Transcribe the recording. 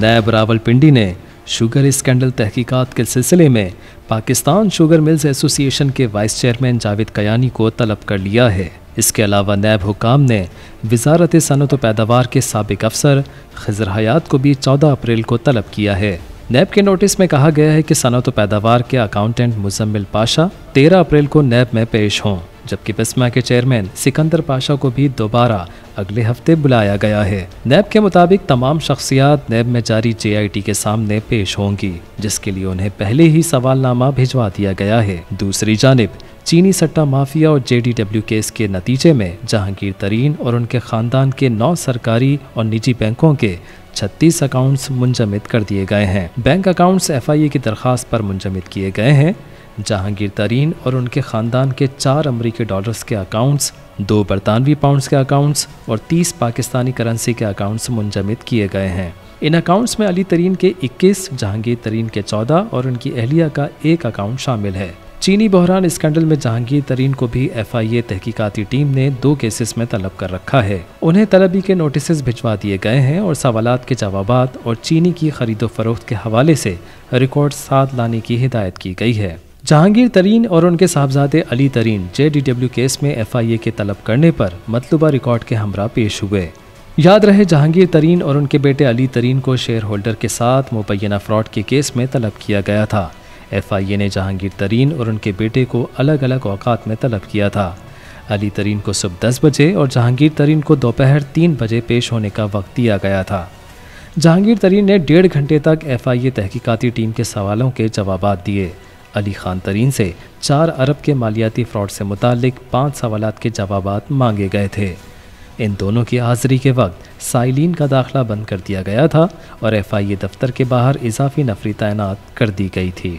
नैब रावलपिंडी ने sugar scandal तहकीकात के सिलसिले में पाकिस्तान शुगर मिल्स एसोसिएशन के वाइस चेयरमैन जाविद कयानी को तलब कर लिया है। इसके अलावा नैब हुकाम ने वजारत सनत ओ पैदावार के साबिक अफसर खिजर हयात को भी 14 अप्रैल को तलब किया है। नैब के नोटिस में कहा गया है कि सनत ओ पैदावार के अकाउंटेंट मुजम्मिल पाशा 13 अप्रैल को नैब में पेश हों, जबकि बिस्मा के चेयरमैन सिकंदर पाशा को भी दोबारा अगले हफ्ते बुलाया गया है। नैब के मुताबिक तमाम शख्सियात नैब में जारी JIT के सामने पेश होंगी, जिसके लिए उन्हें पहले ही सवालनामा भिजवा दिया गया है। दूसरी जानब चीनी सट्टा माफिया और JDW केस के नतीजे में जहांगीर तरीन और उनके खानदान के 9 सरकारी और निजी बैंकों के 36 अकाउंट्स मुंजमित कर दिए गए हैं। बैंक अकाउंट्स FIA की दरख्वास्त पर मुंजमित किए गए हैं। जहांगीर तरीन और उनके खानदान के 4 अमरीकी डॉलर्स के अकाउंट्स, 2 बरतानवी पाउंड्स के अकाउंट्स और 30 पाकिस्तानी करेंसी के अकाउंट्स मुंजमित किए गए हैं। इन अकाउंट्स में अली तरीन के 21, जहांगीर तरीन के 14 और उनकी अहलिया का 1 अकाउंट शामिल है। चीनी बहरान स्कैंडल में जहांगीर तरीन को भी FIA तहकीकाती टीम ने 2 केसेस में तलब कर रखा है। उन्हें तलबी के नोटिस भिजवा दिए गए हैं और सवालात के जवाबात और चीनी की खरीदो फरोख्त के हवाले से रिकॉर्ड साथ लाने की हिदायत की गई है। जहांगीर तरीन और उनके साहबजादे अली तरीन JDW केस में FIA के तलब करने पर मतलूबा रिकॉर्ड के हमरा पेश हुए। याद रहे, जहांगीर तरीन और उनके बेटे अली तरीन को शेयर होल्डर के साथ मुबैना फ्रॉड के केस में तलब किया गया था। FIA ने जहांगीर तरीन और उनके बेटे को अलग अलग औकात में तलब किया था। अली तरीन को सुबह 10 बजे और जहांगीर तरीन को दोपहर 3 बजे पेश होने का वक्त दिया गया था। जहांगीर तरीन ने 1.5 घंटे तक FIA तहकीकाती टीम के सवालों के जवाबात दिए। अली खान तरीन से 4 अरब के मालियाती फ्रॉड से मुतालिक 5 सवालात के जवाबात मांगे गए थे। इन दोनों की हाजिरी के वक्त साइलिन का दाखिला बंद कर दिया गया था और FIA दफ्तर के बाहर इजाफी नफरी तैनात कर दी गई थी।